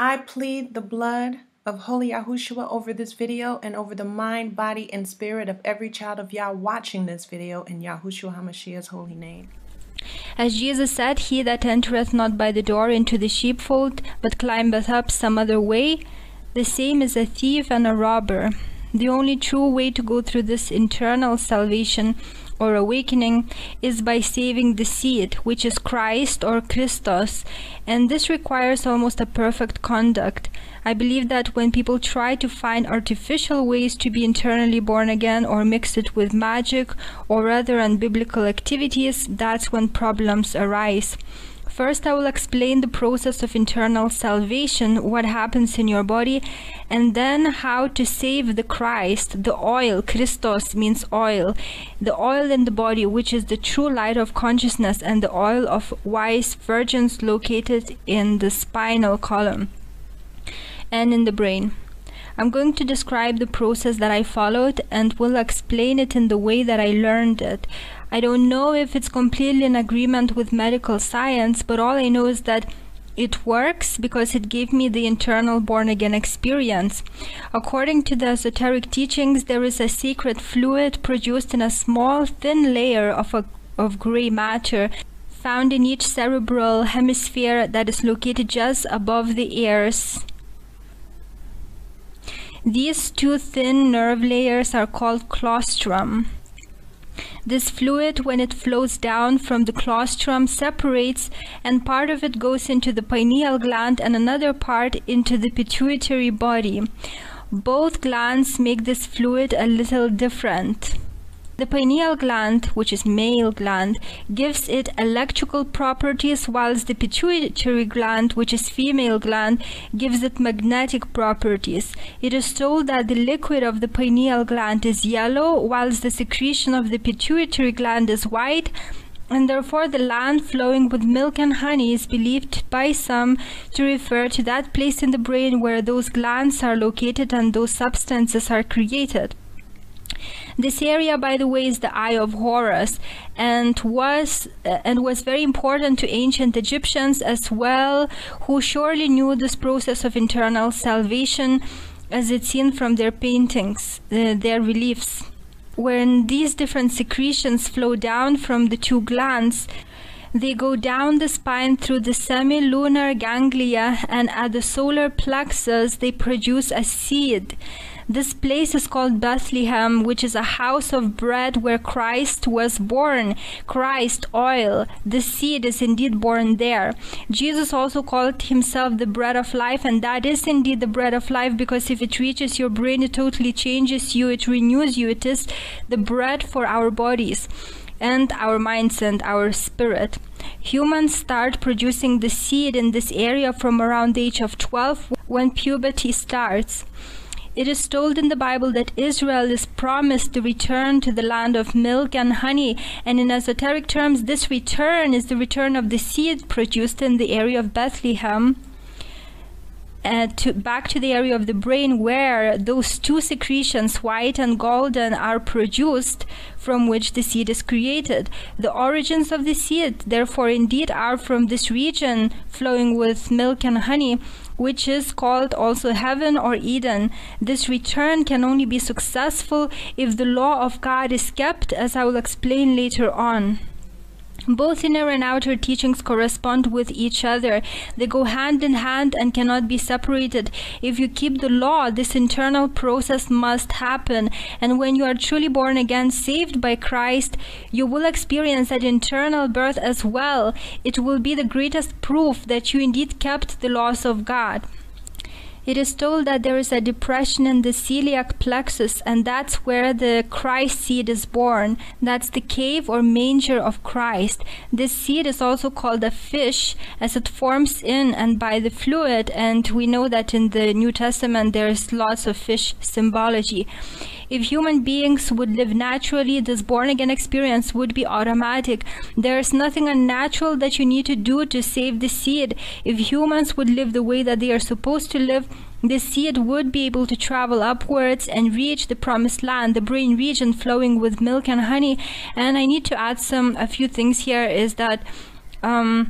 I plead the blood of Holy Yahushua over this video and over the mind, body, and spirit of every child of Yah watching this video in Yahushua HaMashiach's holy name. As Jesus said, he that entereth not by the door into the sheepfold, but climbeth up some other way, the same is a thief and a robber. The only true way to go through this internal salvation or awakening is by saving the seed, which is Christ or Christos, and this requires almost a perfect conduct. I believe that when people try to find artificial ways to be internally born again or mix it with magic or other unbiblical activities, that's when problems arise. First, I will explain the process of internal salvation, what happens in your body, and then how to save the Christ, the oil. Christos means oil. The oil in the body, which is the true light of consciousness and the oil of wise virgins located in the spinal column and in the brain. I'm going to describe the process that I followed and will explain it in the way that I learned it. I don't know if it's completely in agreement with medical science, but all I know is that it works because it gave me the internal born-again experience. According to the esoteric teachings, there is a sacred fluid produced in a small, thin layer of gray matter found in each cerebral hemisphere that is located just above the ears. These two thin nerve layers are called claustrum. This fluid, when it flows down from the claustrum, separates, and part of it goes into the pineal gland and another part into the pituitary body. Both glands make this fluid a little different. The pineal gland, which is male gland, gives it electrical properties, whilst the pituitary gland, which is female gland, gives it magnetic properties. It is told that the liquid of the pineal gland is yellow, whilst the secretion of the pituitary gland is white, and therefore the land flowing with milk and honey is believed by some to refer to that place in the brain where those glands are located and those substances are created. This area, by the way, is the Eye of Horus, and was very important to ancient Egyptians as well, who surely knew this process of internal salvation as it's seen from their paintings, their reliefs. When these different secretions flow down from the two glands, they go down the spine through the semilunar ganglia, and at the solar plexus they produce a seed. This place is called Bethlehem, which is a house of bread where Christ was born. Christ, oil, the seed is indeed born there. Jesus also called himself the bread of life, and that is indeed the bread of life, because if it reaches your brain, it totally changes you, it renews you. It is the bread for our bodies and our minds and our spirit. Humans start producing the seed in this area from around the age of 12, when puberty starts. It is told in the Bible that Israel is promised to return to the land of milk and honey, and in esoteric terms, this return is the return of the seed produced in the area of Bethlehem back to the area of the brain where those two secretions, white and golden, are produced, from which the seed is created. The origins of the seed, therefore, indeed are from this region flowing with milk and honey, which is called also heaven or Eden. This return can only be successful if the law of God is kept, as I will explain later on. Both inner and outer teachings correspond with each other. They go hand in hand and cannot be separated. If you keep the law, this internal process must happen. And when you are truly born again, saved by Christ, you will experience that internal birth as well. It will be the greatest proof that you indeed kept the laws of God. It is told that there is a depression in the celiac plexus, and that's where the Christ seed is born. That's the cave or manger of Christ. This seed is also called a fish, as it forms in and by the fluid, and we know that in the New Testament there is lots of fish symbology. If human beings would live naturally, this born-again experience would be automatic. There is nothing unnatural that you need to do to save the seed. If humans would live the way that they are supposed to live, the seed would be able to travel upwards and reach the promised land, the brain region flowing with milk and honey. And I need to add a few things here, is that some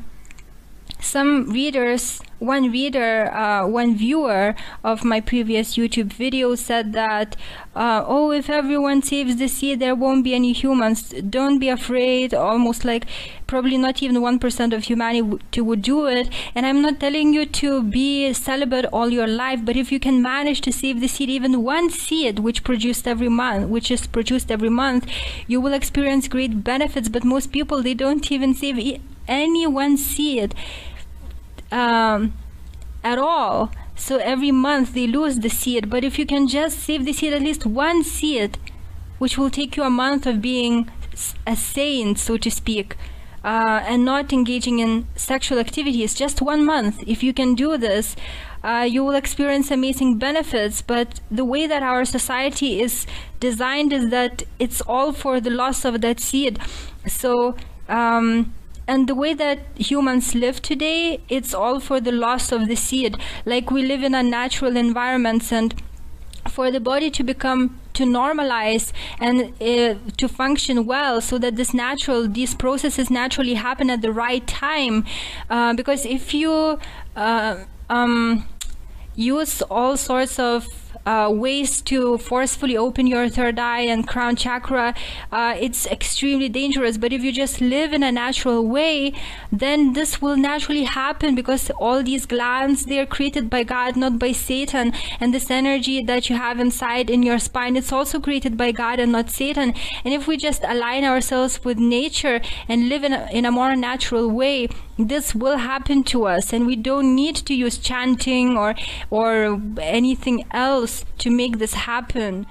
readers one viewer of my previous YouTube video said that, oh, if everyone saves the sea, there won't be any humans. Don't be afraid. Almost like probably not even 1% of humanity would do it. And I'm not telling you to be celibate all your life, but if you can manage to save the seed, even one seed which is produced every month, you will experience great benefits. But most people, they don't even save any one seed at all. So every month they lose the seed. But if you can just save the seed, at least one seed, which will take you a month of being a saint, so to speak, and not engaging in sexual activities, just 1 month. If you can do this, you will experience amazing benefits. But the way that our society is designed is that it's all for the loss of that seed. So and the way that humans live today, it's all for the loss of the seed. Like, we live in unnatural environments, and for the body to normalize and to function well, so that these processes naturally happen at the right time, because if you use all sorts of ways to forcefully open your third eye and crown chakra, it's extremely dangerous. But if you just live in a natural way, then this will naturally happen, because all these glands, they are created by God, not by Satan. And this energy that you have inside in your spine, it's also created by God and not Satan. And if we just align ourselves with nature and live in a more natural way, this will happen to us. And we don't need to use chanting or anything else to make this happen.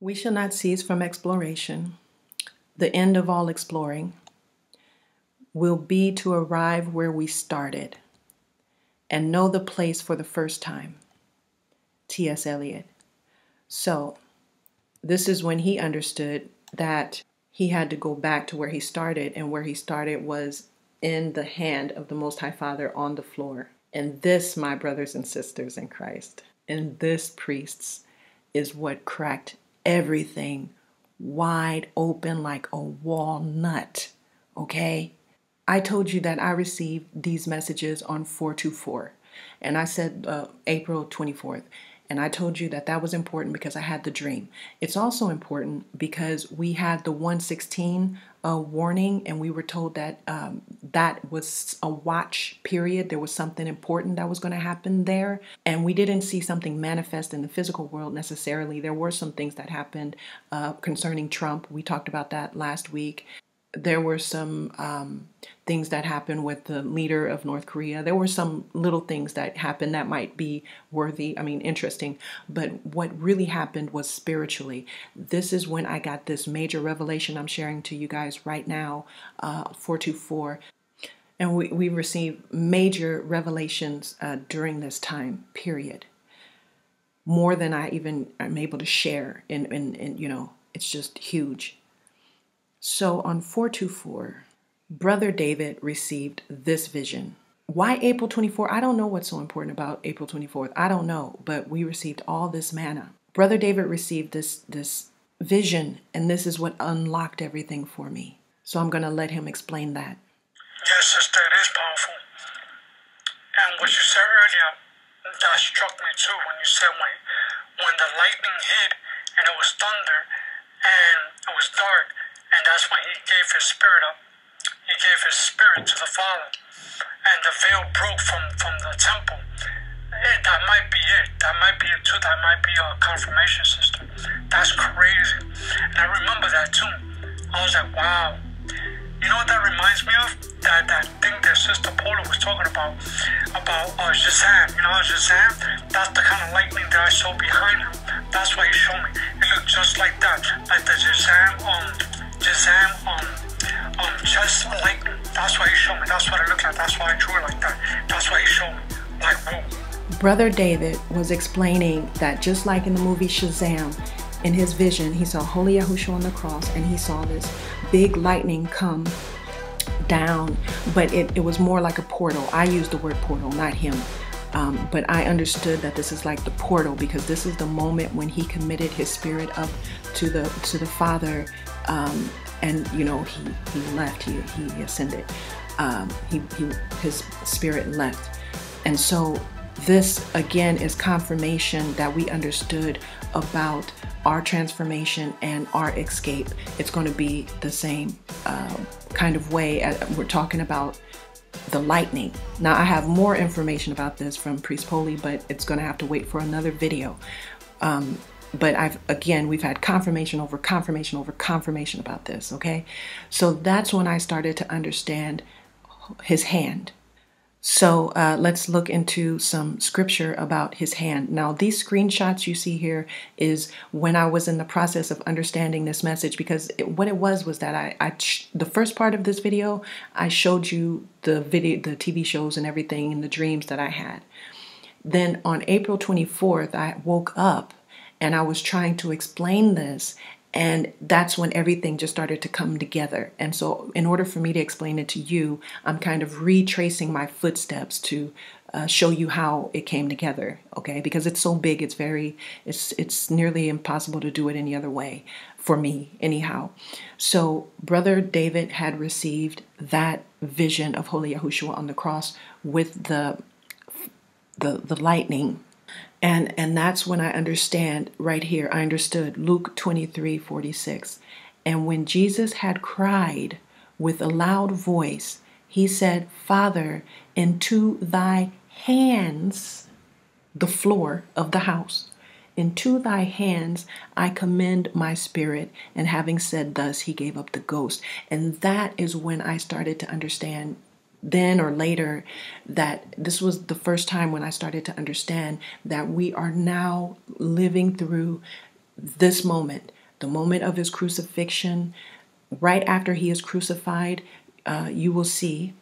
We shall not cease from exploration. The end of all exploring will be to arrive where we started and know the place for the first time. T.S. Eliot. So this is when he understood that he had to go back to where he started, and where he started was in the hand of the Most High Father on the floor. And this, my brothers and sisters in Christ, and this, priests, is what cracked everything wide open like a walnut, okay? I told you that I received these messages on 424, and I said April 24th, and I told you that that was important because I had the dream. It's also important because we had the 116 warning, and we were told that that was a watch period. There was something important that was going to happen there, and we didn't see something manifest in the physical world necessarily. There were some things that happened concerning Trump. We talked about that last week. There were some things that happened with the leader of North Korea. There were some little things that happened that might be worthy, I mean, interesting. But what really happened was spiritually. This is when I got this major revelation I'm sharing to you guys right now, 424. And we received major revelations during this time period. More than I even am able to share. And you know, it's just huge. So on 424, Brother David received this vision. Why April 24? I don't know what's so important about April 24th. I don't know, but we received all this manna. Brother David received this vision, and this is what unlocked everything for me. So I'm going to let him explain that. Yes, sister, it is powerful. And what you said earlier, that struck me too, when you said when the lightning hit and it was thunder and it was dark. And that's when he gave his spirit up. He gave his spirit to the Father. And the veil broke from the temple. That might be it. That might be it too. That might be a confirmation, sister. That's crazy. And I remember that too. I was like, wow. You know what that reminds me of? That thing that Sister Paula was talking about Shazam. You know Shazam? That's the kind of lightning that I saw behind him. That's what he showed me. It looked just like that, like the Shazam chest lightning. That's what he showed me. That's what it looked like. That's why I drew it like that. That's why he showed me. Like, whoa. Brother David was explaining that just like in the movie Shazam, in his vision, he saw Holy Yahushua on the cross, and he saw this big lightning come down, but it was more like a portal. I used the word portal, not him. But I understood that this is like the portal, because this is the moment when he committed his spirit up to the Father, and you know, he left, he ascended, his spirit left. And so this again is confirmation that we understood about our transformation and our escape. It's going to be the same kind of way as we're talking about the lightning. Now I have more information about this from Priest Poli, but it's going to have to wait for another video. But we've had confirmation over confirmation over confirmation about this, okay? So that's when I started to understand his hand. So let's look into some scripture about his hand. Now, these screenshots you see here is when I was in the process of understanding this message, because what it was that the first part of this video, I showed you the TV shows and everything and the dreams that I had. Then on April 24th, I woke up and I was trying to explain this. And that's when everything just started to come together. And so in order for me to explain it to you, I'm kind of retracing my footsteps to show you how it came together, okay? Because it's so big, it's nearly impossible to do it any other way, for me anyhow. So Brother David had received that vision of Holy Yahushua on the cross with the lightning. And that's when I understand right here. I understood Luke 23:46. And when Jesus had cried with a loud voice, he said, Father, into thy hands, the floor of the house, into thy hands I commend my spirit. And having said thus, he gave up the ghost. And that is when I started to understand then or later that this was the first time when I started to understand that we are now living through this moment, the moment of his crucifixion. Right after he is crucified, you will see.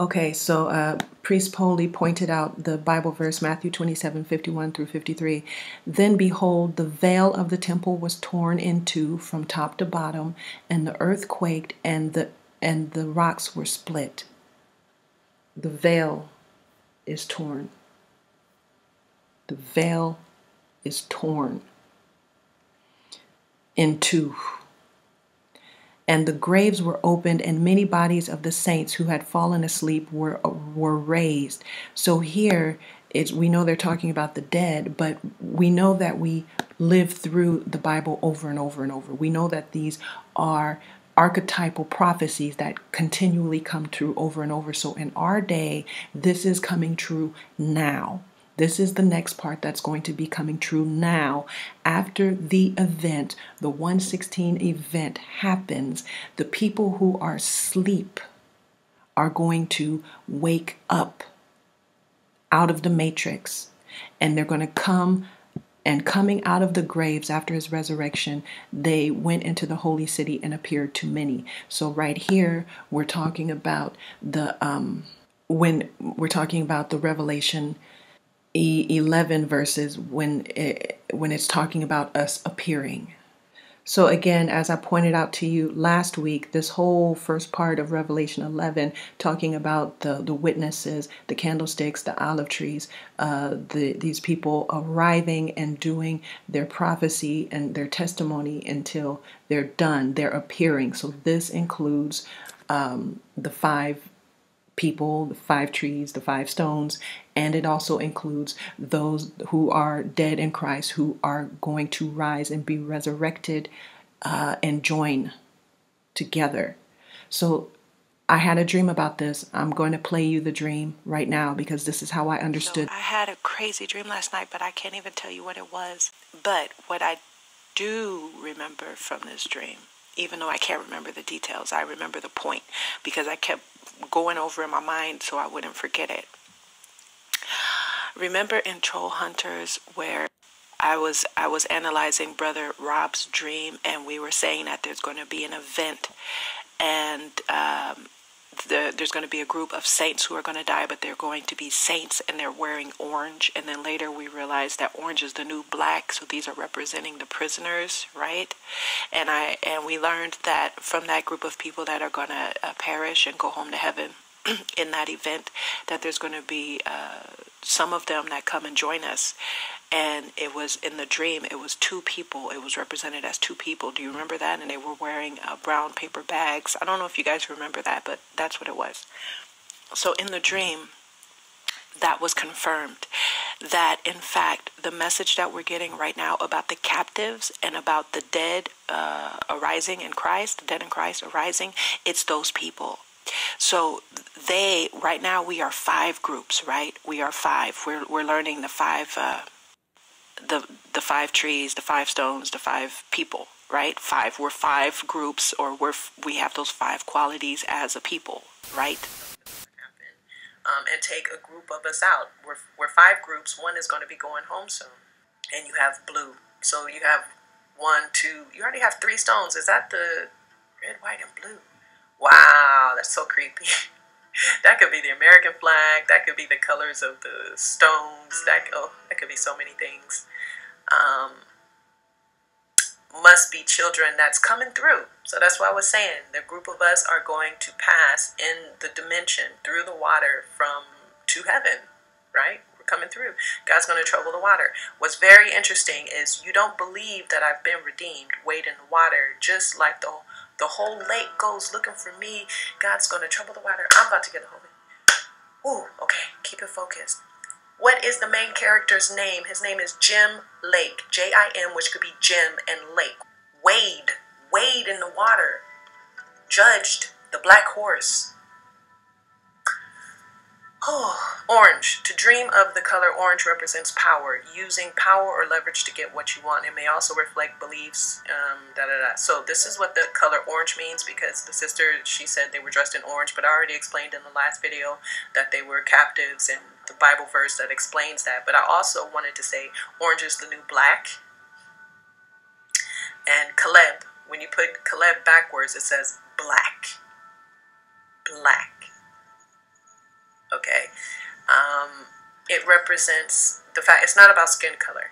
Okay, so Priest Poli pointed out the Bible verse, Matthew 27:51 through 53. Then behold, the veil of the temple was torn in two from top to bottom, and the earth quaked, and the rocks were split. The veil is torn. The veil is torn in two. And the graves were opened, and many bodies of the saints who had fallen asleep were raised. So here, we know they're talking about the dead, but we know that we live through the Bible over and over and over. We know that these are archetypal prophecies that continually come true over and over. So in our day, this is coming true now. This is the next part that's going to be coming true now. After the event, the 116 event happens, the people who are asleep are going to wake up out of the matrix, and they're going to come. And coming out of the graves after his resurrection, they went into the holy city and appeared to many. So right here, we're talking about the when we're talking about the Revelation 11 verses when it's talking about us appearing. So again, as I pointed out to you last week, this whole first part of Revelation 11, talking about the witnesses, the candlesticks, the olive trees, these people arriving and doing their prophecy and their testimony until they're done, they're appearing. So this includes the five people, the five trees, the five stones, and it also includes those who are dead in Christ, who are going to rise and be resurrected and join together. So I had a dream about this. I'm going to play you the dream right now, because this is how I understood. So I had a crazy dream last night, but I can't even tell you what it was. But what I do remember from this dream even though I can't remember the details, I remember the point because I kept going over in my mind so I wouldn't forget it. Remember in Troll Hunters where I was analyzing Brother Rob's dream, and we were saying that there's going to be an event, and there's going to be a group of saints who are going to die, but they're going to be saints and they're wearing orange. And then later we realized that orange is the new black, so these are representing the prisoners, right? And we learned that from that group of people that are going to perish and go home to heaven in that event, that there's going to be some of them that come and join us. And it was in the dream, it was two people. It was represented as two people. Do you remember that? And they were wearing brown paper bags. I don't know if you guys remember that, but that's what it was. So in the dream, that was confirmed. That, in fact, the message that we're getting right now about the captives and about the dead arising in Christ, the dead in Christ arising, it's those people. So they, right now, we are five groups, right? We are five. We're learning the five... the five trees, the five stones, the five people, right? Five. We're five groups, or we have those five qualities as a people, right? And take a group of us out. We're five groups. One is going to be going home soon, and you have blue. So you have one, two. You already have three stones. Is that the red, white, and blue? Wow, that's so creepy. That could be the American flag. That could be the colors of the stones. That could be so many things. Must be children that's coming through. So that's why I was saying the group of us are going to pass in the dimension through the water from to heaven, right? We're coming through. God's going to trouble the water. What's very interesting is you don't believe that I've been redeemed. Wade in the water, just like the whole lake goes looking for me. God's going to trouble the water. I'm about to get a hold of it. Ooh, okay. Keep it focused. What is the main character's name? His name is Jim Lake. J-I-M, which could be Jim and Lake. Wade. Wade in the water. Judged. The black horse. Oh, orange. To dream of the color orange represents power. Using power or leverage to get what you want. It may also reflect beliefs. So this is what the color orange means, because the sister, she said they were dressed in orange, but I already explained in the last video that they were captives and the Bible verse that explains that. But I also wanted to say orange is the new black. And Caleb, when you put Caleb backwards, it says black. Black. Okay, it represents the fact it's not about skin color.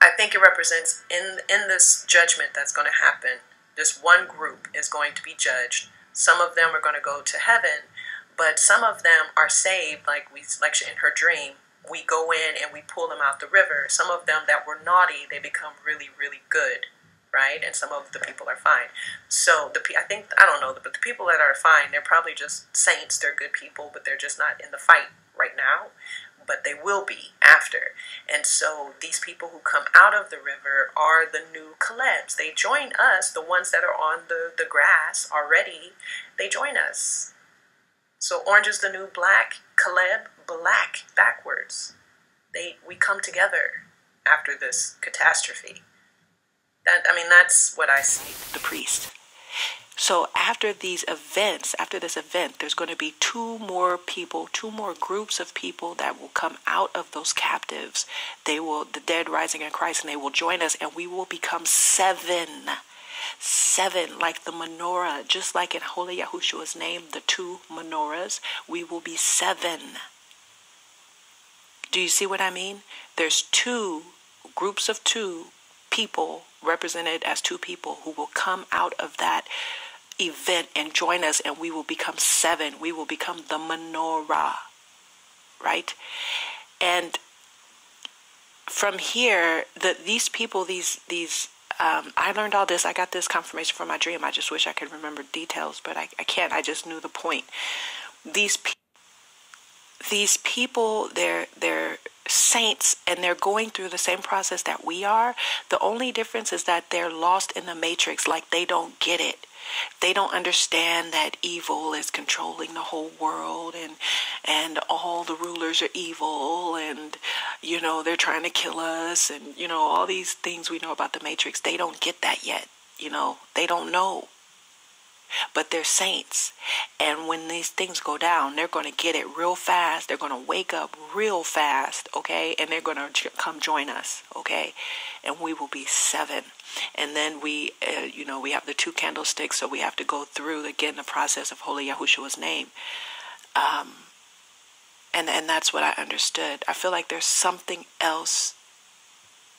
I think it represents in this judgment that's going to happen, this one group is going to be judged. Some of them are going to go to heaven, but some of them are saved, like in her dream. We go in and we pull them out the river. Some of them that were naughty, they become really, really good. Right? And some of the people are fine. So I don't know, but the people that are fine, they're probably just saints. They're good people, but they're just not in the fight right now. But they will be after. And so these people who come out of the river are the new Calebs. They join us. The ones that are on the grass already, they join us. So orange is the new black. Caleb, black backwards. We come together after this catastrophe. That's what I see. The priest. So after this event, there's going to be two more people, two more groups of people that will come out of those captives. The dead rising in Christ, and they will join us, and we will become seven. Seven, like the menorah, just like in Holy Yahushua's name, the two menorahs, we will be seven. Do you see what I mean? There's two groups of two people represented as two people who will come out of that event and join us, and we will become seven. We will become the menorah, right? And from here, these people, I learned all this. I got this confirmation from my dream. I just wish I could remember details, but I can't. I just knew the point. These people, they're saints, and they're going through the same process that we are. The only difference is that they're lost in the matrix, like they don't get it. They don't understand that evil is controlling the whole world, and all the rulers are evil, and they're trying to kill us, and all these things we know about the matrix. They don't get that yet. you know, they don't know. But they're saints. And when these things go down, they're going to get it real fast. They're going to wake up real fast, okay? And they're going to come join us, okay? And we will be 7. And then we, you know, we have the 2 candlesticks, so we have to go through, again, the process of Holy Yahushua's name. And that's what I understood. I feel like there's something else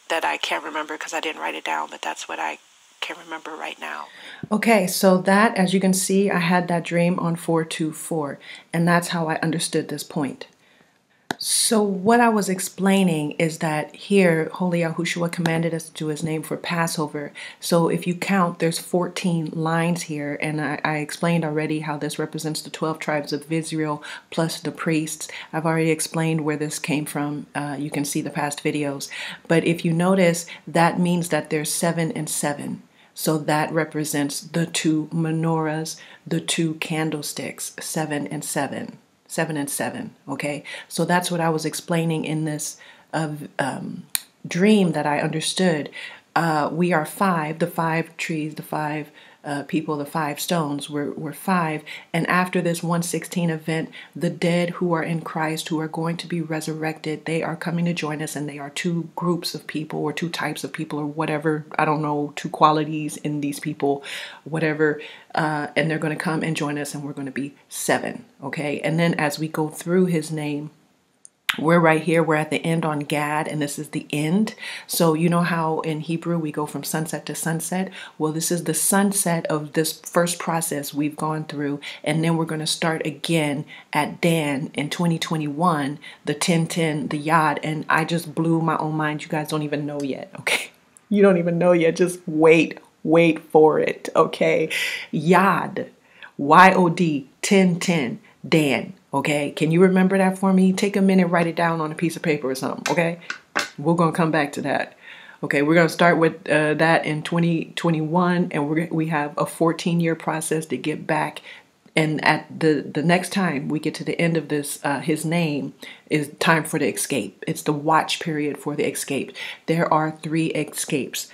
that I can't remember because I didn't write it down, but that's what I can't remember right now. Okay, so that, as you can see, I had that dream on 424, and that's how I understood this point. So what I was explaining is that here, Holy Yahushua commanded us to do his name for Passover. So if you count, there's 14 lines here. And I explained already how this represents the 12 tribes of Israel plus the priests. I've already explained where this came from. You can see the past videos. But if you notice, that means that there's 7 and 7. So that represents the 2 menorahs, the 2 candlesticks, 7 and 7. 7 and 7, okay? So that's what I was explaining in this dream that I understood. We are 5, the 5 trees, the 5 people, the 5 stones, we're 5. And after this 1:16 event, the dead who are in Christ, who are going to be resurrected, they are coming to join us, and they are 2 groups of people, or 2 types of people, or whatever, I don't know, 2 qualities in these people, whatever. And they're going to come and join us, and we're going to be 7, okay? And then as we go through his name, we're right here, we're at the end on Gad, and this is the end. So you know how in Hebrew we go from sunset to sunset? Well, this is the sunset of this first process we've gone through, and then we're going to start again at Dan in 2021, the Tintin, the Yad, and I just blew my own mind. You guys don't even know yet, okay? You don't even know yet. Just wait for it, okay? Yad, Y-O-D, Tintin, Dan. Okay, can you remember that for me? Take a minute, write it down on a piece of paper or something, okay? We're going to come back to that. Okay, we're going to start with that in 2021, and we have a 14-year process to get back. And at the next time we get to the end of this, his name is time for the escape. It's the watch period for the escape. There are 3 escapes.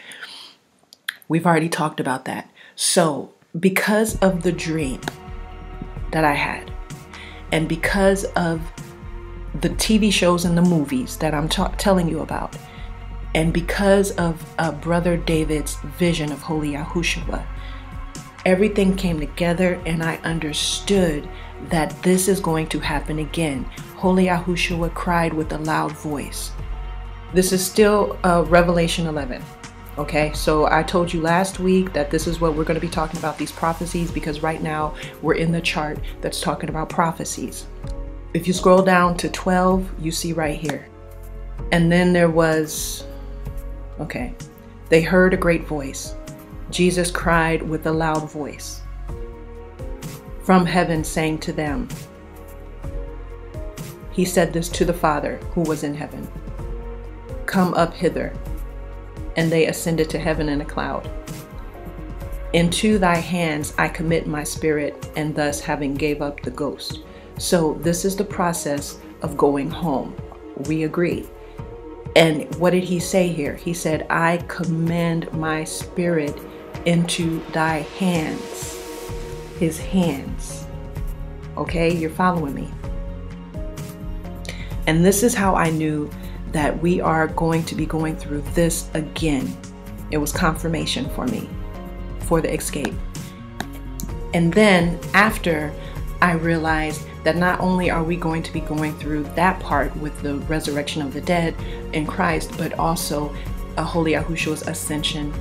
We've already talked about that. So because of the dream that I had, and because of the TV shows and the movies that I'm telling you about, and because of Brother David's vision of Holy Yahushua, everything came together, and I understood that this is going to happen again. Holy Yahushua cried with a loud voice. This is still Revelation 11. Okay, so I told you last week that this is what we're going to be talking about, these prophecies, because right now we're in the chart that's talking about prophecies. If you scroll down to 12, you see right here. And then there was, okay, they heard a great voice. Jesus cried with a loud voice from heaven, saying to them, he said this to the Father who was in heaven, come up hither. And they ascended to heaven in a cloud. Into thy hands I commit my spirit, and thus having gave up the ghost. So this is the process of going home. We agree. And what did he say here? He said, I command my spirit into thy hands. His hands. Okay, you're following me. And this is how I knew that we are going to be going through this again. It was confirmation for me, for the escape. And then after, I realized that not only are we going to be going through that part with the resurrection of the dead in Christ, but also Holy Yahushua's ascension,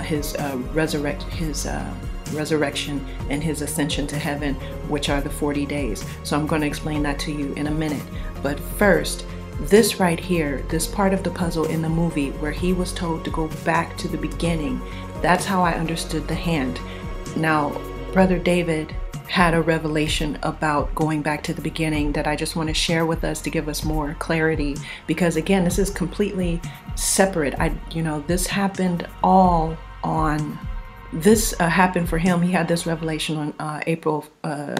his resurrection and his ascension to heaven, which are the 40 days. So I'm going to explain that to you in a minute. But first, this right here, this part of the puzzle in the movie where he was told to go back to the beginning, that's how I understood the hand. Now, Brother David had a revelation about going back to the beginning that I just want to share with us to give us more clarity, because again, this is completely separate. You know, this happened all on... This happened for him. He had this revelation on April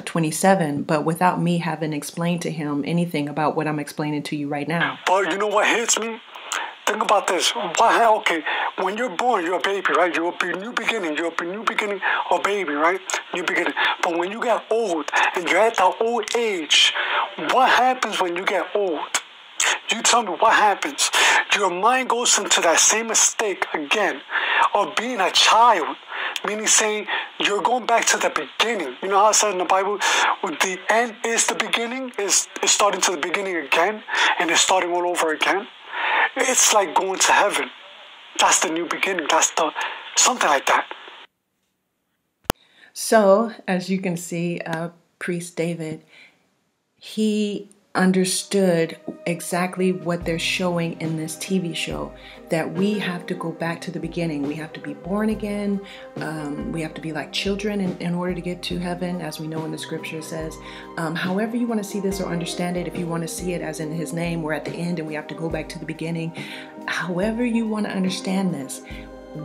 27, but without me having explained to him anything about what I'm explaining to you right now. But you know what hits me? The think about this. Okay, when you're born, you're a baby, right? You're a new beginning. You're a new beginning of baby, right? New beginning. But when you get old and you're at that old age, what happens when you get old? You tell me what happens. Your mind goes into that same mistake again of being a child, meaning saying you're going back to the beginning. You know how it said in the Bible, with the end is the beginning? It's starting to the beginning again, and it's starting all over again. It's like going to heaven. That's the new beginning. That's the something like that. So, as you can see, Priest David, he understood exactly what they're showing in this TV show, that we have to go back to the beginning. We have to be born again. We have to be like children in order to get to heaven, as we know in the scripture says. However you want to see this or understand it, if you want to see it as in his name, we're at the end and we have to go back to the beginning. However you want to understand this,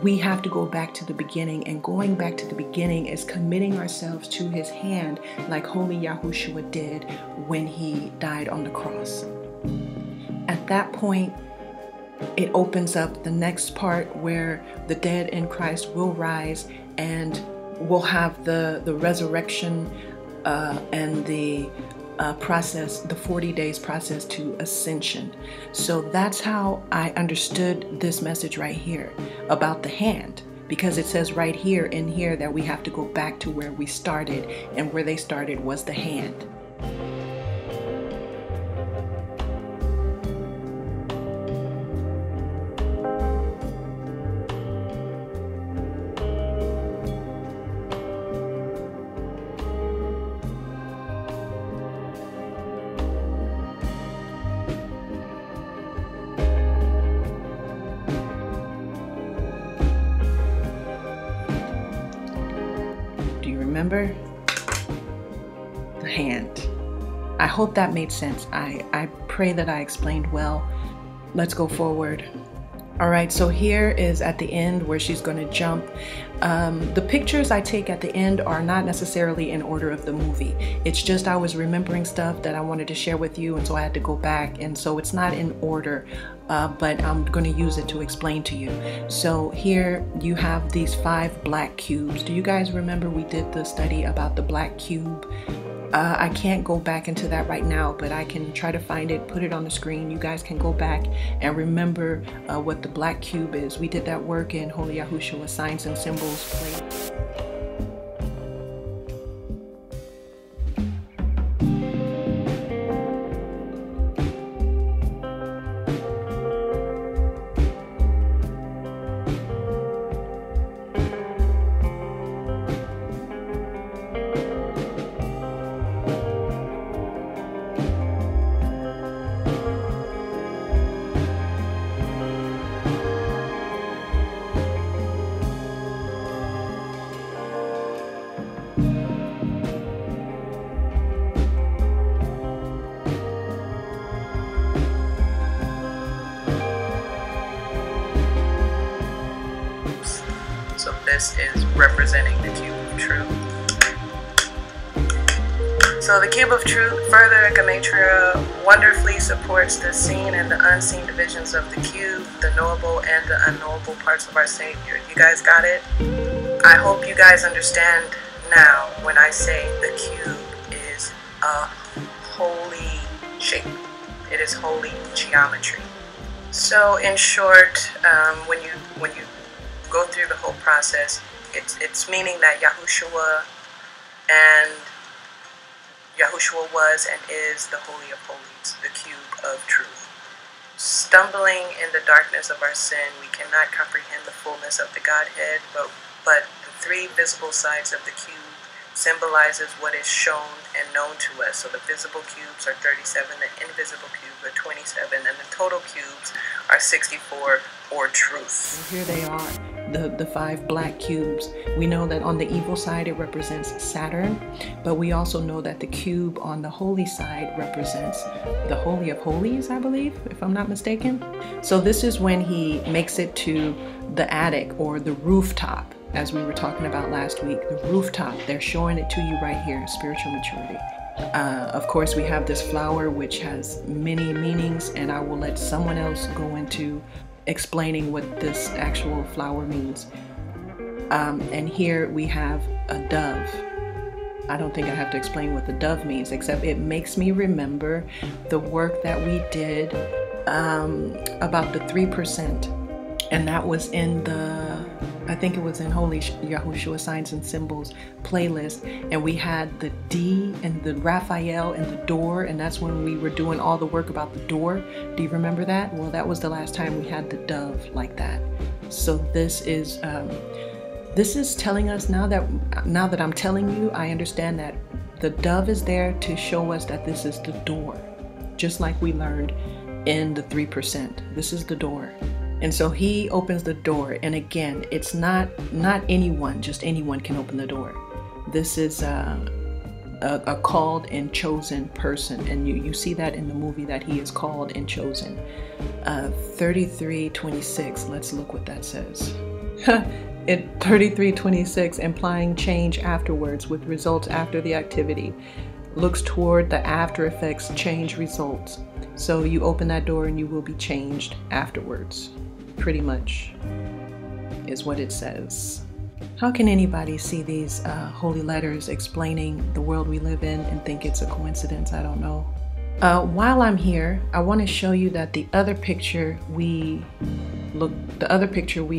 we have to go back to the beginning, and going back to the beginning is committing ourselves to his hand like Holy Yahushua did when he died on the cross. At that point, it opens up the next part where the dead in Christ will rise and we'll have the resurrection and the process, the 40 days process to ascension. So that's how I understood this message right here about the hand, because it says right here in here that we have to go back to where we started, and where they started was the hand. Remember? The hand. I hope that made sense. I pray that I explained well. Let's go forward. All right, so here is at the end where she's going to jump. The pictures I take at the end are not necessarily in order of the movie. It's just I was remembering stuff that I wanted to share with you, and so I had to go back, and so it's not in order, but I'm going to use it to explain to you. So here you have these 5 black cubes. Do you guys remember we did the study about the black cube? I can't go back into that right now, but I can try to find it, put it on the screen. You guys can go back and remember what the black cube is. We did that work in Holy Yahushua Signs and Symbols plate. This is representing the cube of truth. So the cube of truth, further Gematria, wonderfully supports the seen and the unseen divisions of the cube, the knowable and the unknowable parts of our Savior. You guys got it? I hope you guys understand now when I say the cube is a holy shape. It is holy geometry. So in short, when you go through the whole process, it's meaning that Yahushua was and is the Holy of Holies, the cube of truth. Stumbling in the darkness of our sin, we cannot comprehend the fullness of the Godhead, but the 3 visible sides of the cube symbolizes what is shown and known to us. So the visible cubes are 37, the invisible cubes are 27, and the total cubes are 64, or truth. And here they are. The 5 black cubes. We know that on the evil side it represents Saturn, but we also know that the cube on the holy side represents the Holy of Holies, I believe, if I'm not mistaken. So this is when he makes it to the attic or the rooftop, as we were talking about last week. The rooftop, they're showing it to you right here, spiritual maturity. Of course, we have this flower which has many meanings, and I will let someone else go into explaining what this actual flower means. And here we have a dove. I don't think I have to explain what the dove means, except it makes me remember the work that we did about the 3%. And that was in the, I think it was in Holy Yahushua Signs and Symbols playlist. And we had the D and the Raphael and the door. And that's when we were doing all the work about the door. Do you remember that? Well, that was the last time we had the dove like that. So this is telling us, now that I'm telling you, I understand that the dove is there to show us that this is the door. Just like we learned in the 3%. This is the door. And so he opens the door. And again, it's not anyone, just anyone can open the door. This is a called and chosen person. And you see that in the movie, that he is called and chosen. 33:26, let's look what that says. At 33:26, implying change afterwards with results after the activity. Looks toward the after effects, change results. So you open that door and you will be changed afterwards, pretty much, is what it says. How can anybody see these holy letters explaining the world we live in and think it's a coincidence? I don't know. While I'm here, I want to show you that the other picture we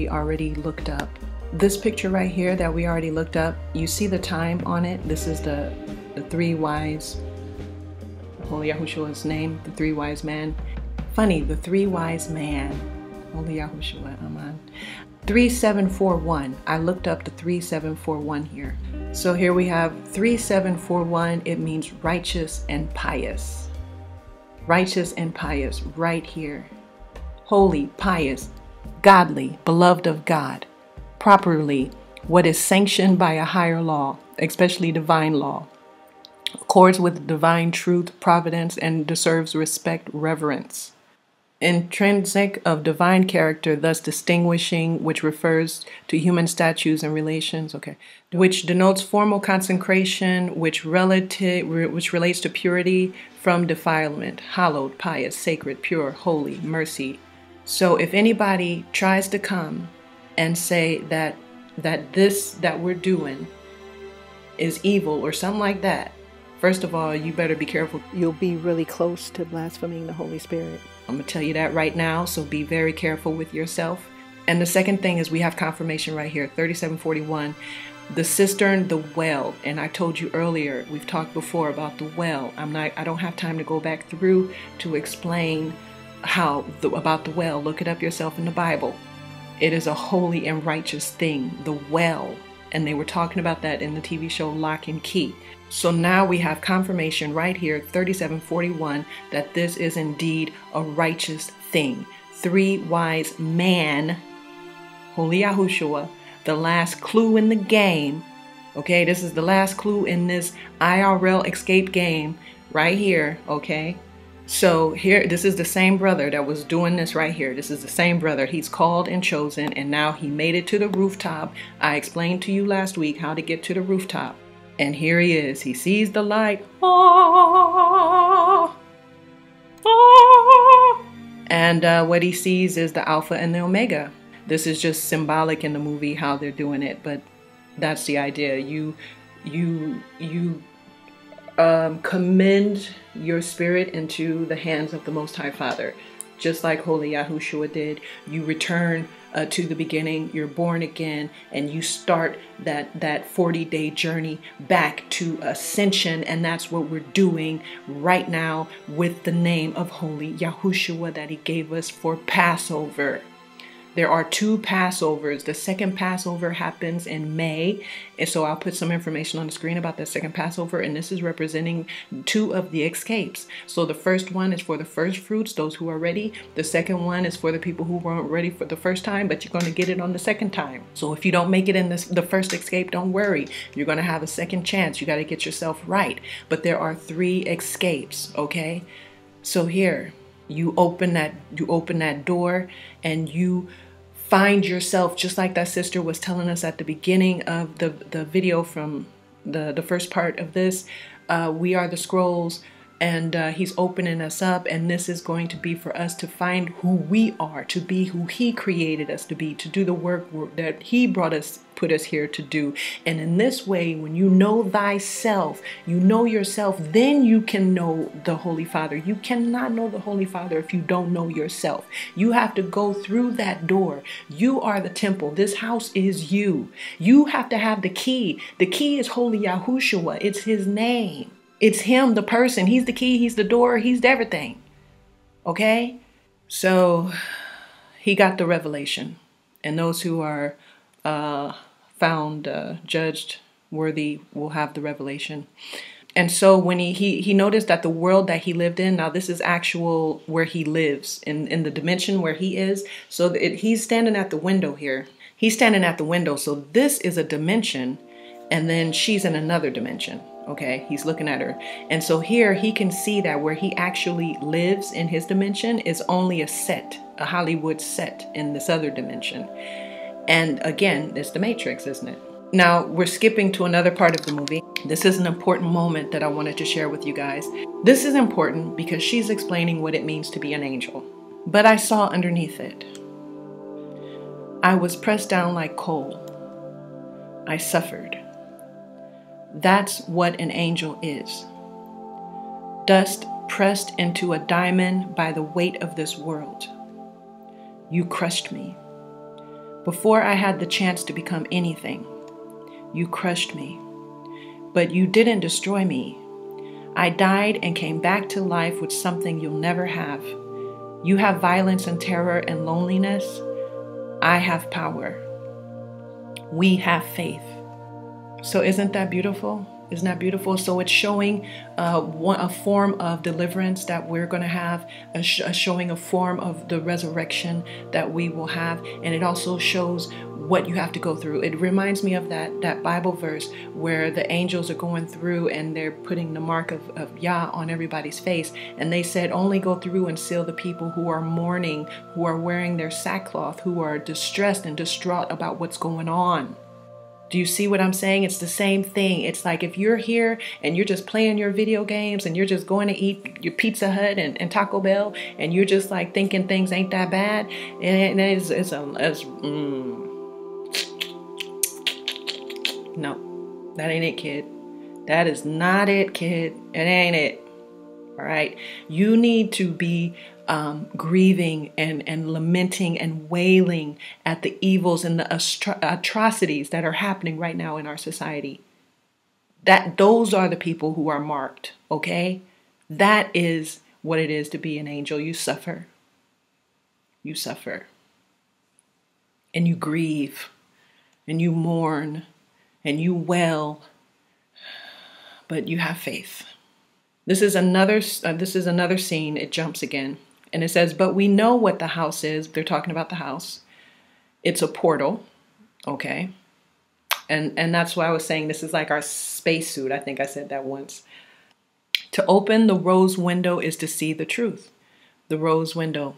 already looked up. This picture right here that we already looked up, you see the time on it. This is the three wise, Holy Yahushua's name, the three wise man. Funny, the three wise man, Holy Yahushua, Aman. 3741, I looked up the 3741 here. So here we have 3741, it means righteous and pious. Righteous and pious, right here. Holy, pious, godly, beloved of God, properly, what is sanctioned by a higher law, especially divine law, accords with divine truth, providence, and deserves respect, reverence. Intrinsic of divine character, thus distinguishing, which refers to human statues and relations, okay, which denotes formal consecration, which relates to purity from defilement, hallowed, pious, sacred, pure, holy, mercy. So if anybody tries to come and say that this that we're doing is evil or something like that, first of all, you better be careful. You'll be really close to blaspheming the Holy Spirit. I'm going to tell you that right now, so be very careful with yourself. And the second thing is we have confirmation right here, 3741, the cistern, the well. And I told you earlier, we've talked before about the well. I don't have time to go back through to explain about the well. Look it up yourself in the Bible. It is a holy and righteous thing, the well. And they were talking about that in the TV show Lock and Key. So now we have confirmation right here, 3741, that this is indeed a righteous thing. Three wise man, Holy Yahushua, the last clue in the game. Okay, this is the last clue in this IRL escape game right here, okay? So here, this is the same brother that was doing this right here. This is the same brother. He's called and chosen, and now he made it to the rooftop. I explained to you last week how to get to the rooftop. And here he is. He sees the light. Ah, ah. And what he sees is the Alpha and the Omega. This is just symbolic in the movie how they're doing it, but that's the idea. You commend your spirit into the hands of the Most High Father, just like Holy Yahushua did. You return to the beginning, you're born again, and you start that 40-day journey back to ascension, and that's what we're doing right now with the name of Holy Yahushua that he gave us for Passover. There are two Passovers. The second Passover happens in May. And so I'll put some information on the screen about that second Passover. And this is representing two of the escapes. So the first one is for the first fruits, those who are ready. The second one is for the people who weren't ready for the first time, but you're going to get it on the second time. So if you don't make it in the first escape, don't worry. You're going to have a second chance. You got to get yourself right. But there are three escapes, okay? So here, you open that door and you find yourself, just like that sister was telling us at the beginning of the video from the first part of this, we are the scrolls, and he's opening us up, and this is going to be for us to find who we are, to be who he created us to be, to do the work that he put us here to do. And in this way, when you know thyself, you know yourself, then you can know the Holy Father. You cannot know the Holy Father if you don't know yourself. You have to go through that door. You are the temple. This house is you. You have to have the key. The key is Holy Yahushua. It's his name. It's him, the person. He's the key. He's the door. He's everything. Okay? So he got the revelation. And those who are found judged worthy will have the revelation. And so when he noticed that the world that he lived in, now this is actual where he lives, in the dimension where he is. So he's standing at the window here. He's standing at the window. So this is a dimension, and then she's in another dimension. Okay, he's looking at her. And so here he can see that where he actually lives in his dimension is only a set, a Hollywood set in this other dimension. And again, it's the Matrix, isn't it? Now, we're skipping to another part of the movie. This is an important moment that I wanted to share with you guys. This is important because she's explaining what it means to be an angel. But I saw underneath it. I was pressed down like coal. I suffered. That's what an angel is. Dust pressed into a diamond by the weight of this world. You crushed me. Before I had the chance to become anything, you crushed me. But you didn't destroy me. I died and came back to life with something you'll never have. You have violence and terror and loneliness. I have power. We have faith. So isn't that beautiful? Isn't that beautiful? So it's showing a form of deliverance that we're going to have, showing a form of the resurrection that we will have. And it also shows what you have to go through. It reminds me of that Bible verse where the angels are going through and they're putting the mark of Yah on everybody's face. And they said, only go through and seal the people who are mourning, who are wearing their sackcloth, who are distressed and distraught about what's going on. Do you see what I'm saying? It's the same thing. It's like if you're here and you're just playing your video games and you're just going to eat your Pizza Hut and Taco Bell and you're just like thinking things ain't that bad. And no, that ain't it, kid. That is not it, kid. It ain't it. All right. You need to be grieving and lamenting and wailing at the evils and the atrocities that are happening right now in our society. Those are the people who are marked, okay? That is what it is to be an angel. You suffer. You suffer. And you grieve. And you mourn. And you wail. But you have faith. This is another scene. It jumps again. And it says, but we know what the house is. They're talking about the house. It's a portal. Okay. And that's why I was saying this is like our spacesuit. I think I said that once. To open the rose window is to see the truth. The rose window.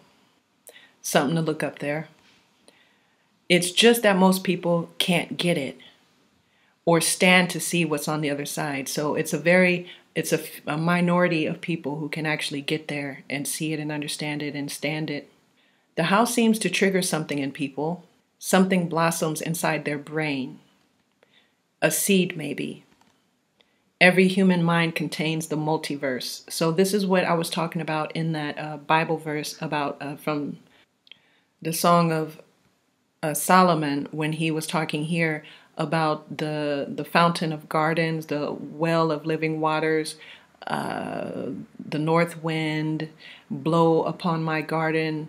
Something to look up there. It's just that most people can't get it or stand to see what's on the other side. So it's a minority of people who can actually get there and see it and understand it and stand it. The house seems to trigger something in people. Something blossoms inside their brain. A seed, maybe. Every human mind contains the multiverse. So this is what I was talking about in that Bible verse about from the Song of Solomon when he was talking here about the fountain of gardens, the well of living waters, the north wind, blow upon my garden,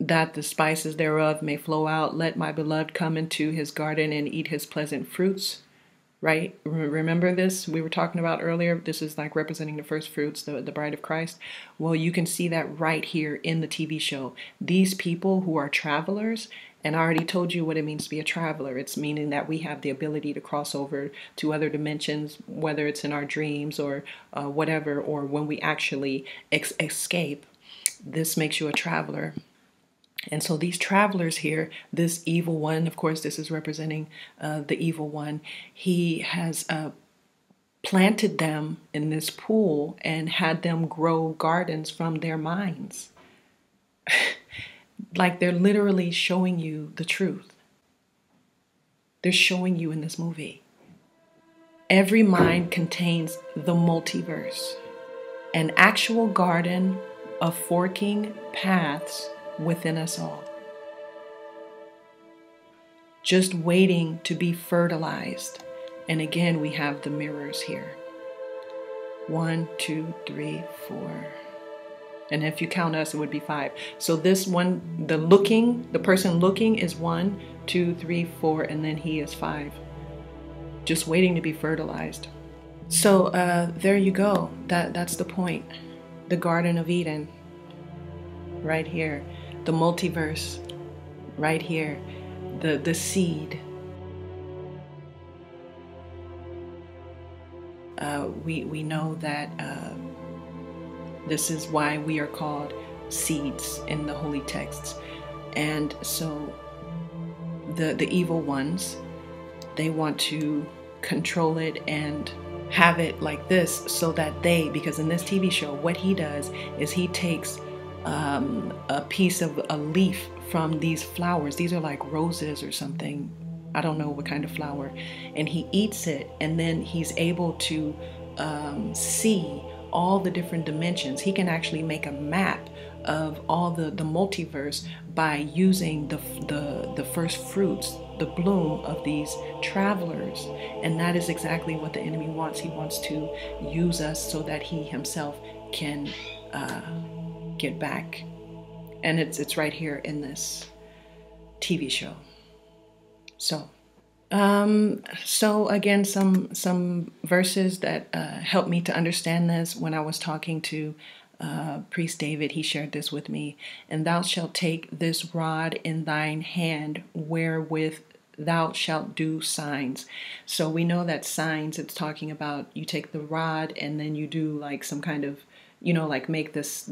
that the spices thereof may flow out. Let my beloved come into his garden and eat his pleasant fruits. Right? Remember this? We were talking about earlier. This is like representing the first fruits, the bride of Christ. Well, you can see that right here in the TV show. These people who are travelers, and I already told you what it means to be a traveler. It's meaning that we have the ability to cross over to other dimensions, whether it's in our dreams or whatever, or when we actually escape. This makes you a traveler. And so these travelers here, this evil one, of course, this is representing the evil one. He has planted them in this pool and had them grow gardens from their minds. Like, they're literally showing you the truth. They're showing you in this movie. Every mind contains the multiverse, an actual garden of forking paths within us all, just waiting to be fertilized. And again, we have the mirrors here. 1, 2, 3, 4. And if you count us, it would be 5. So this one, the person looking is 1, 2, 3, 4, and then he is 5. Just waiting to be fertilized. So there you go. That's the point. The Garden of Eden, right here. The multiverse, right here. The seed. We know that this is why we are called seeds in the holy texts. And so the evil ones, they want to control it and have it like this so that they, because in this TV show, what he does is he takes a piece of a leaf from these flowers. These are like roses or something. I don't know what kind of flower. And he eats it, and then he's able to see all the different dimensions. He can actually make a map of all the multiverse by using the first fruits, the bloom of these travelers. And that is exactly what the enemy wants. He wants to use us so that he himself can get back. And it's right here in this TV show. So, again, some verses that helped me to understand this. When I was talking to Priest David, he shared this with me. And thou shalt take this rod in thine hand, wherewith thou shalt do signs. So we know that signs, it's talking about you take the rod and then you do like some kind of, you know, like make this,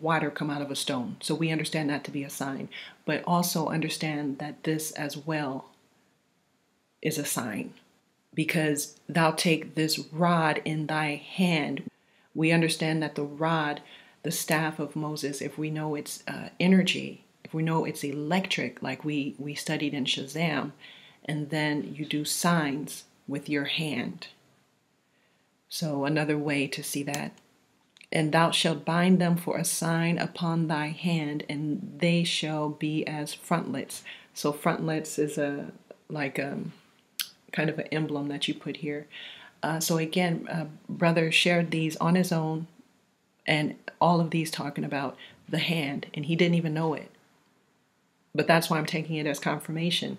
water come out of a stone. So we understand that to be a sign, but also understand that this as well is a sign, because thou take this rod in thy hand. We understand that the rod, the staff of Moses, if we know its energy, if we know it's electric, like we studied in Shazam, and then you do signs with your hand. So another way to see that. And thou shalt bind them for a sign upon thy hand, and they shall be as frontlets. So frontlets is a kind of an emblem that you put here. So again, brother shared these on his own, and all of these talking about the hand, and he didn't even know it. But that's why I'm taking it as confirmation,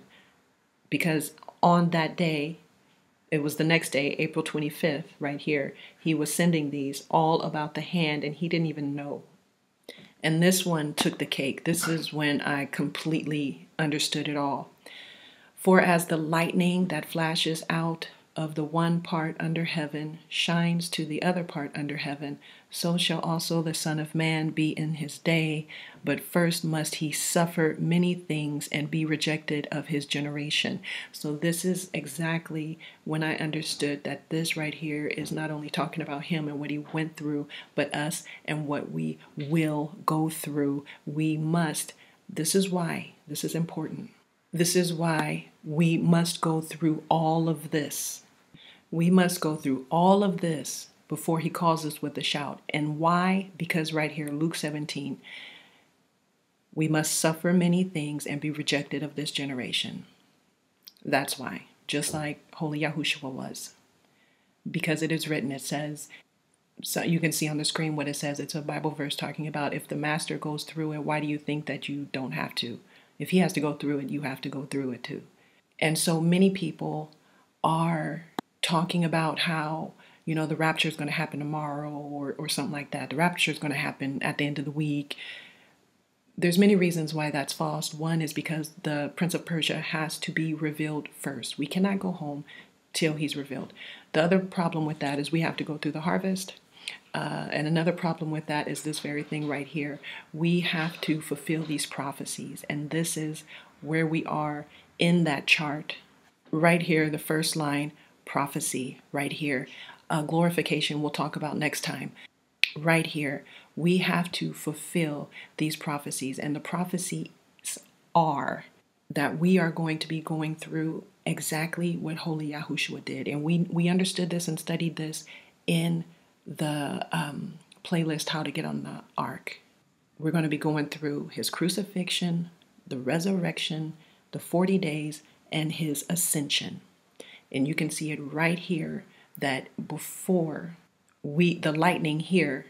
because on that day, it was the next day, April 25th, right here, he was sending these all about the hand, and he didn't even know. And this one took the cake. This is when I completely understood it all. For as the lightning that flashes out of the one part under heaven shines to the other part under heaven, so shall also the Son of Man be in his day. But first must he suffer many things and be rejected of his generation. So this is exactly when I understood that this right here is not only talking about him and what he went through, but us and what we will go through. We must. This is why. This is important. This is why we must go through all of this. We must go through all of this before he calls us with a shout. And why? Because right here, Luke 17, we must suffer many things and be rejected of this generation. That's why, just like Holy Yahushua was. Because it is written, it says, so you can see on the screen what it says. It's a Bible verse talking about if the master goes through it, why do you think that you don't have to? If he has to go through it, you have to go through it too. And so many people are talking about how, you know, the rapture is going to happen tomorrow or something like that. The rapture is going to happen at the end of the week. There's many reasons why that's false. One is because the Prince of Persia has to be revealed first. We cannot go home till he's revealed. The other problem with that is we have to go through the harvest. And another problem with that is this very thing right here. We have to fulfill these prophecies. And this is where we are in that chart. Right here, the first line, prophecy right here. Glorification we'll talk about next time. Right here, we have to fulfill these prophecies, and the prophecies are that we are going to be going through exactly what Holy Yahushua did. And we understood this and studied this in the playlist, How to Get on the Ark. We're going to be going through his crucifixion, the resurrection, the 40 days, and his ascension. And you can see it right here that before the lightning here,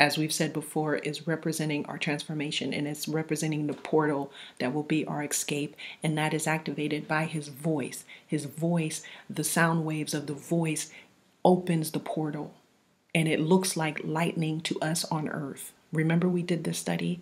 as we've said before, is representing our transformation, and it's representing the portal that will be our escape, and that is activated by his voice. His voice, the sound waves of the voice opens the portal, and it looks like lightning to us on earth. Remember we did this study?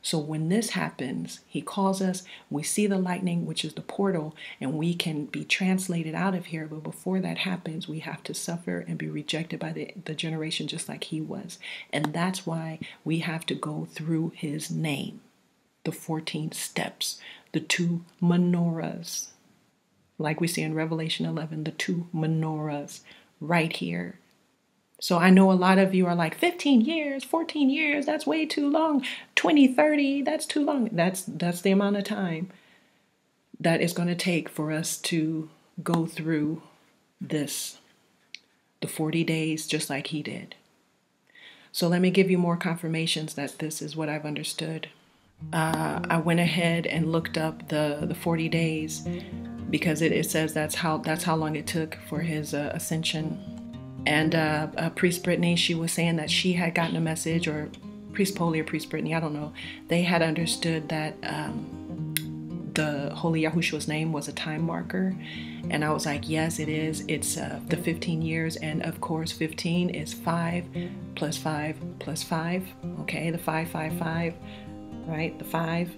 So when this happens, he calls us, we see the lightning, which is the portal, and we can be translated out of here. But before that happens, we have to suffer and be rejected by the generation just like he was. And that's why we have to go through his name, the 14 steps, the 2 menorahs, like we see in Revelation 11, the 2 menorahs right here. So I know a lot of you are like, 15 years, 14 years, that's way too long. 20, 30, that's too long. That's the amount of time that it's going to take for us to go through this, the 40 days, just like he did. So let me give you more confirmations that this is what I've understood. I went ahead and looked up the 40 days because it says that's how long it took for his ascension. And Priest Brittany, she was saying that she had gotten a message, or Priest Poli or Priest Brittany, I don't know. They had understood that the Holy Yahushua's name was a time marker. And I was like, yes, it is. It's the 15 years. And of course, 15 is 5 plus 5 plus 5. Okay, the 5, 5, 5, right? The 5.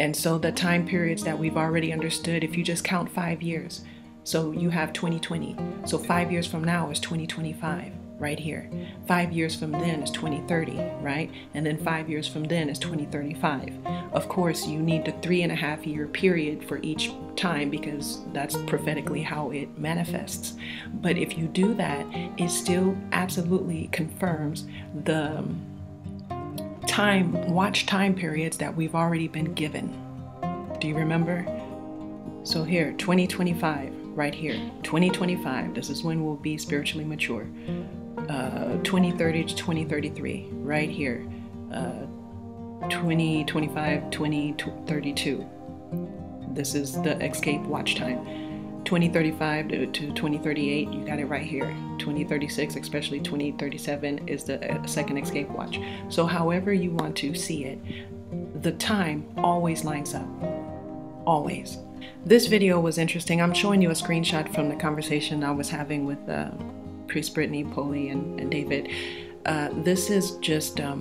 And so the time periods that we've already understood, if you just count 5 years, so you have 2020. So 5 years from now is 2025 right here. 5 years from then is 2030, right? And then 5 years from then is 2035. Of course, you need the 3.5 year period for each time because that's prophetically how it manifests. But if you do that, it still absolutely confirms the watch time periods that we've already been given. Do you remember? So here, 2025. Right here, 2025, this is when we'll be spiritually mature. 2030 to 2033, right here. 2025, 2032. This is the escape watch time. 2035 to 2038, you got it right here. 2036, especially 2037, is the second escape watch. So however you want to see it, the time always lines up, always. This video was interesting. I'm showing you a screenshot from the conversation I was having with Priest Brittany, Poli, and David. This is just a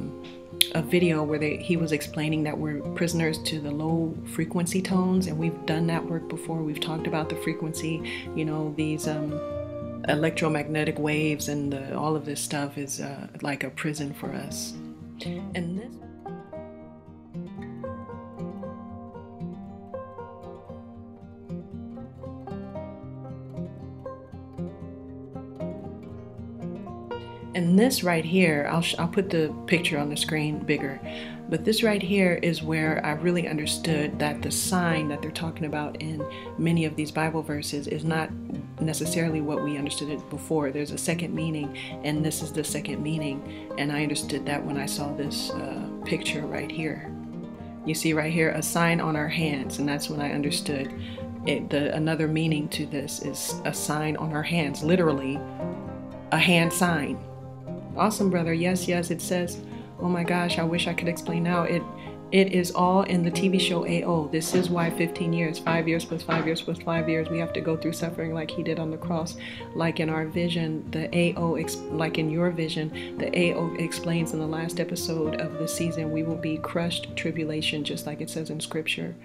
video where he was explaining that we're prisoners to the low frequency tones, and we've done that work before. We've talked about the frequency, you know, these electromagnetic waves, and all of this stuff is like a prison for us. And this... And this right here, I'll put the picture on the screen bigger, but this right here is where I really understood that the sign that they're talking about in many of these Bible verses is not necessarily what we understood it before. There's a second meaning, and this is the second meaning, and I understood that when I saw this picture right here. You see right here, a sign on our hands, and that's when I understood it. Another meaning to this is a sign on our hands, literally a hand sign. Awesome, brother. Yes, yes, it says, oh my gosh, I wish I could explain now. It is all in the TV show AO. This is why 15 years, 5 years plus 5 years plus 5 years, we have to go through suffering like he did on the cross. Like in our vision, the AO, like in your vision, the AO explains in the last episode of the season, we will be crushed tribulation, just like it says in scripture.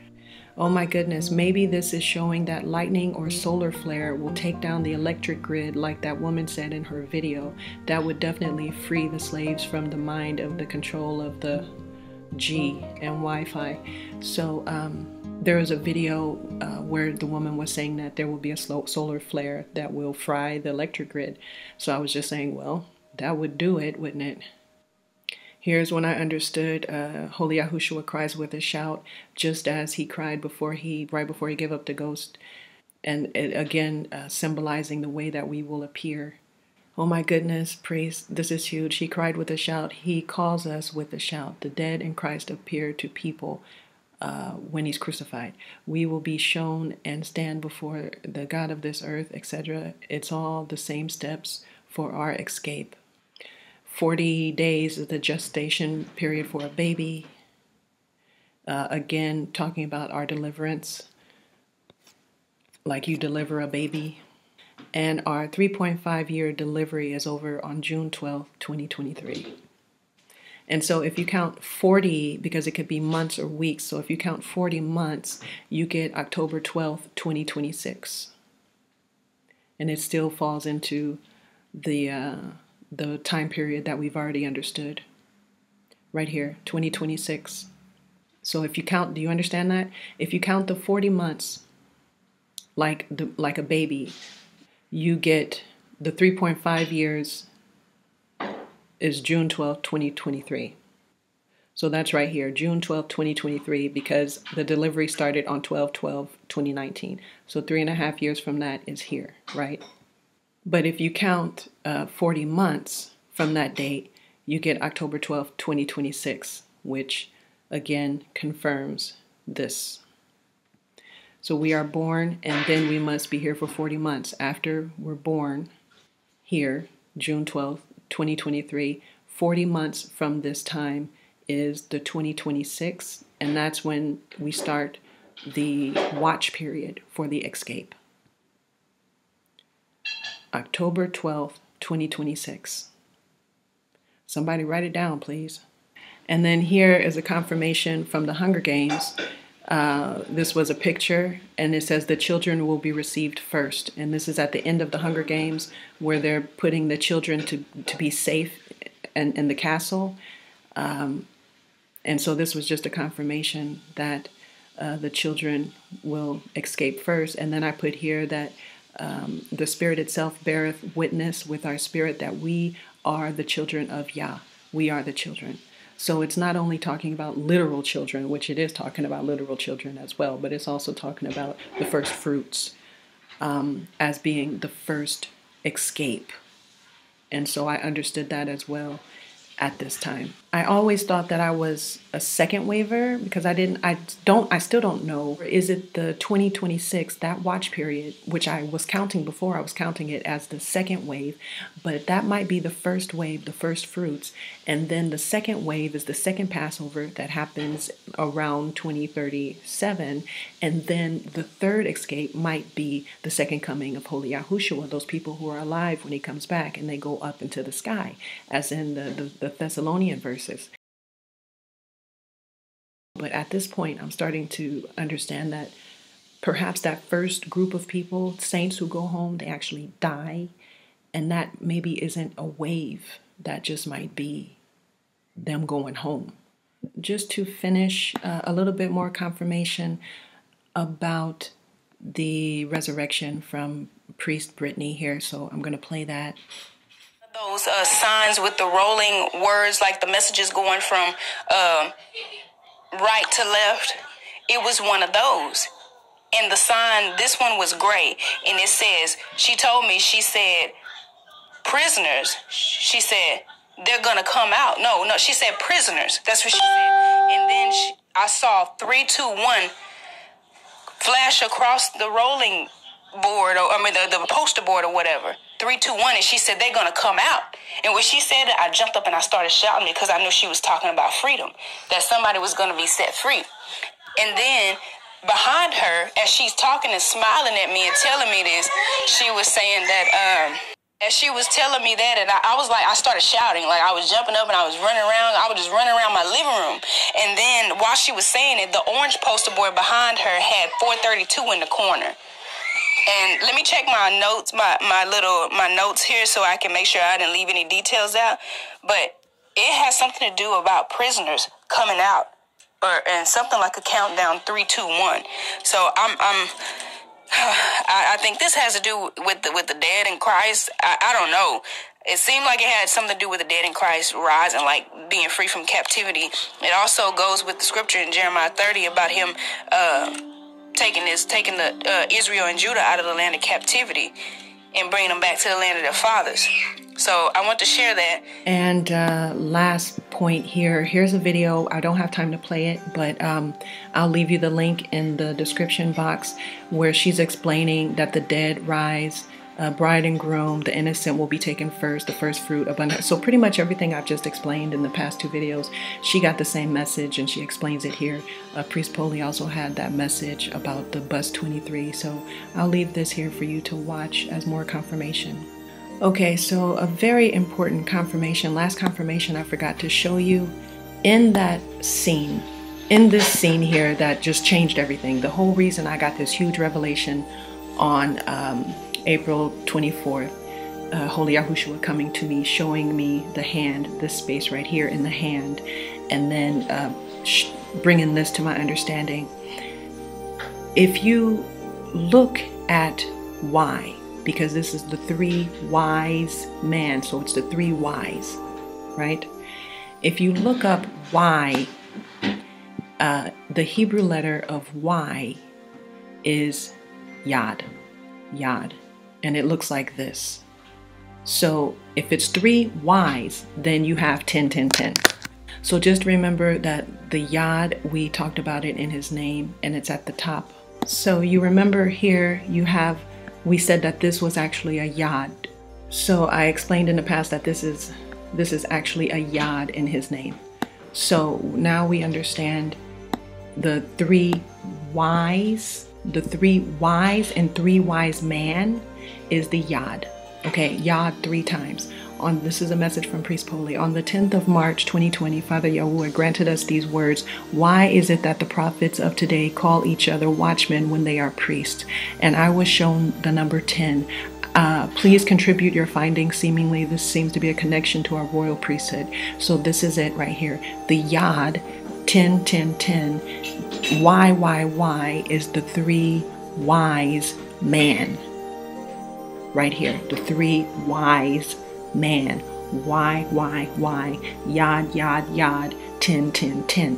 Oh my goodness, maybe this is showing that lightning or solar flare will take down the electric grid like that woman said in her video. That would definitely free the slaves from the mind of the control of the G and Wi-Fi. So There was a video where the woman was saying that there will be a solar flare that will fry the electric grid. So I was just saying, well, that would do it, wouldn't it? Here's when I understood Holy Yahushua cries with a shout, just as he cried before right before he gave up the ghost. And it, again, symbolizing the way that we will appear. Oh my goodness, priest, this is huge. He cried with a shout. He calls us with a shout. The dead in Christ appear to people when he's crucified. We will be shown and stand before the God of this earth, etc. It's all the same steps for our escape. 40 days is the gestation period for a baby. Again, talking about our deliverance, like you deliver a baby. And our 3.5-year delivery is over on June 12, 2023. And so if you count 40, because it could be months or weeks, so if you count 40 months, you get October 12, 2026. And it still falls into the time period that we've already understood right here, 2026. So if you count, do you understand that? If you count the 40 months like a baby, you get the 3.5 years is June 12, 2023. So that's right here, June 12, 2023, because the delivery started on 12/12/2019. So 3.5 years from that is here, right? But if you count 40 months from that date, you get October 12, 2026, which again confirms this. So we are born, and then we must be here for 40 months. After we're born here, June 12, 2023, 40 months from this time is the 2026, and that's when we start the watch period for the escape. October 12, 2026. Somebody write it down, please. And then here is a confirmation from the Hunger Games. This was a picture, and it says the children will be received first. And this is at the end of the Hunger Games, where they're putting the children to be safe in the castle. And so this was just a confirmation that the children will escape first. And then I put here that the Spirit itself beareth witness with our spirit that we are the children of Yah. We are the children. So it's not only talking about literal children, which it is talking about literal children as well, but it's also talking about the first fruits as being the first escape. And so I understood that as well at this time. I always thought that I was a second waiver because I still don't know. Is it the 2026, that watch period, which I was counting before, I was counting it as the second wave, but that might be the first wave, the first fruits. And then the second wave is the second Passover that happens around 2037. And then the third escape might be the second coming of Holy Yahushua, those people who are alive when he comes back and they go up into the sky, as in the Thessalonian verses. But at this point, I'm starting to understand that perhaps that first group of people, saints who go home, they actually die. And that maybe isn't a wave. That just might be them going home. Just to finish, a little bit more confirmation about the resurrection from Priest Brittany here. So I'm going to play that. Those signs with the rolling words, like the messages going from right to left, it was one of those. And the sign, this one was gray, and it says, she told me, she said, prisoners, she said, they're gonna come out. No, she said prisoners, that's what she said. And then I saw 3, 2, 1 flash across the rolling board, or I mean the poster board or whatever. 3, 2, 1, and she said they're gonna come out. And when she said it, I jumped up and I started shouting because I knew she was talking about freedom, that somebody was gonna be set free. And then behind her, as she's talking and smiling at me and telling me this, she was saying that, as she was telling me that, and I was like, I started shouting, like I was jumping up and I was running around. I was just running around my living room. And then while she was saying it, the orange poster board behind her had 432 in the corner. And let me check my notes, my notes here, so I can make sure I didn't leave any details out. But it has something to do about prisoners coming out or something like a countdown 3, 2, 1. So I think this has to do with the dead in Christ. I don't know. It seemed like it had something to do with the dead in Christ rising, like being free from captivity. It also goes with the scripture in Jeremiah 30 about him taking the Israel and Judah out of the land of captivity and bringing them back to the land of their fathers. So I want to share that. And last point here, here's a video. I don't have time to play it, but I'll leave you the link in the description box where she's explaining that the dead rise, bride and groom, the innocent will be taken first, the first fruit, abundant. So pretty much everything I've just explained in the past two videos, she got the same message and she explains it here. Priest Poli also had that message about the bus 23. So I'll leave this here for you to watch as more confirmation. Okay, so a very important confirmation, last confirmation I forgot to show you in that scene, in this scene here that just changed everything. The whole reason I got this huge revelation on April 24th, Holy Yahushua coming to me, showing me the hand, this space right here in the hand, and then bringing this to my understanding. If you look at why, because this is the three wise man, so it's the three whys, right? If you look up why, the Hebrew letter of Y is Yad, Yad, and it looks like this. So if it's three Ys, then you have 10, 10, 10. So just remember that the Yad, we talked about it in his name, and it's at the top. So you remember here you have, we said that this was actually a Yad. So I explained in the past that this is actually a Yad in his name. So now we understand the three Ys, and three wise man is the Yad. Okay, Yad three times. This is a message from Priest Poli. On the 10th of March, 2020, Father Yahuwah granted us these words. Why is it that the prophets of today call each other watchmen when they are priests? And I was shown the number 10. Please contribute your findings. Seemingly, this seems to be a connection to our royal priesthood. So this is it right here. The Yad, 10, 10, 10. Why is the three wise man. Right here, the three wise man, why, Yad, 10, 10, 10.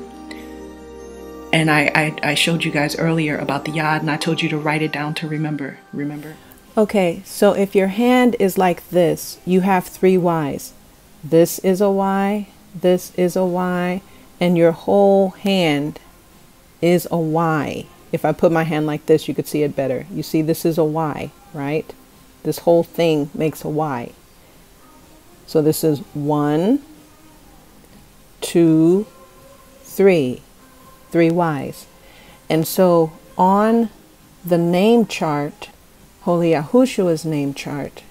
And I showed you guys earlier about the Yad, and I told you to write it down to remember. Okay, so if your hand is like this, you have three Ys. This is a Y, this is a Y, and your whole hand is a Y. If I put my hand like this, you could see it better. You see, this is a Y, right? This whole thing makes a Y. So this is 1, 2, 3, three Ys. And so on the name chart, Holy Yahushua's name chart,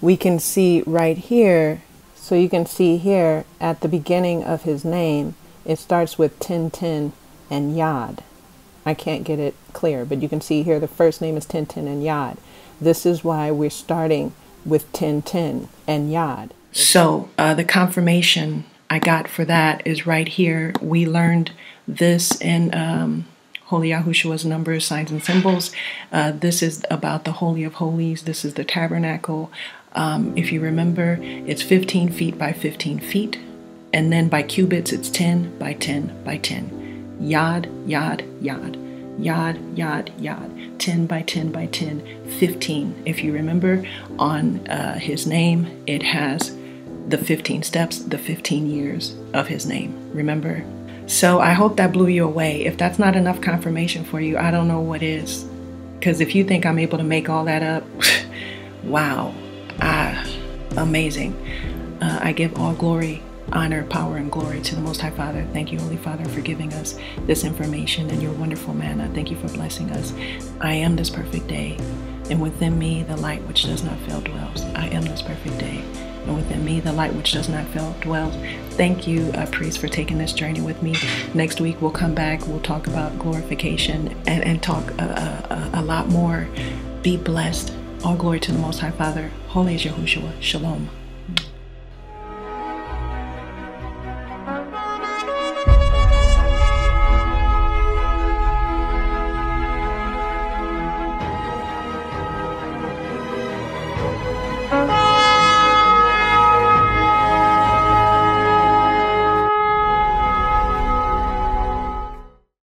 we can see right here. So you can see here at the beginning of his name, it starts with 1010 and Yad. I can't get it clear, but you can see here the first name is Tintin and Yad. This is why we're starting with Tintin and Yad. So the confirmation I got for that is right here. We learned this in Holy Yahushua's numbers, signs, and symbols. This is about the Holy of Holies. This is the tabernacle. If you remember, it's 15 feet by 15 feet. And then by cubits, it's 10 by 10 by 10. Yad, Yad, Yad. Yad, Yad, Yad, 10 by 10 by 10, 15. If you remember, on his name, it has the 15 steps, the 15 years of his name, remember? So I hope that blew you away. If that's not enough confirmation for you, I don't know what is. Because if you think I'm able to make all that up, wow, amazing. I give all glory, honor, power, and glory to the Most High Father. Thank you, Holy Father, for giving us this information and your wonderful manna. Thank you for blessing us. I am this perfect day, and within me the light which does not fail dwells. I am this perfect day, and within me the light which does not fail dwells. Thank you, priest, for taking this journey with me. Next week we'll come back. We'll talk about glorification and talk a lot more. Be blessed. All glory to the Most High Father. Holy is Yahushua. Shalom.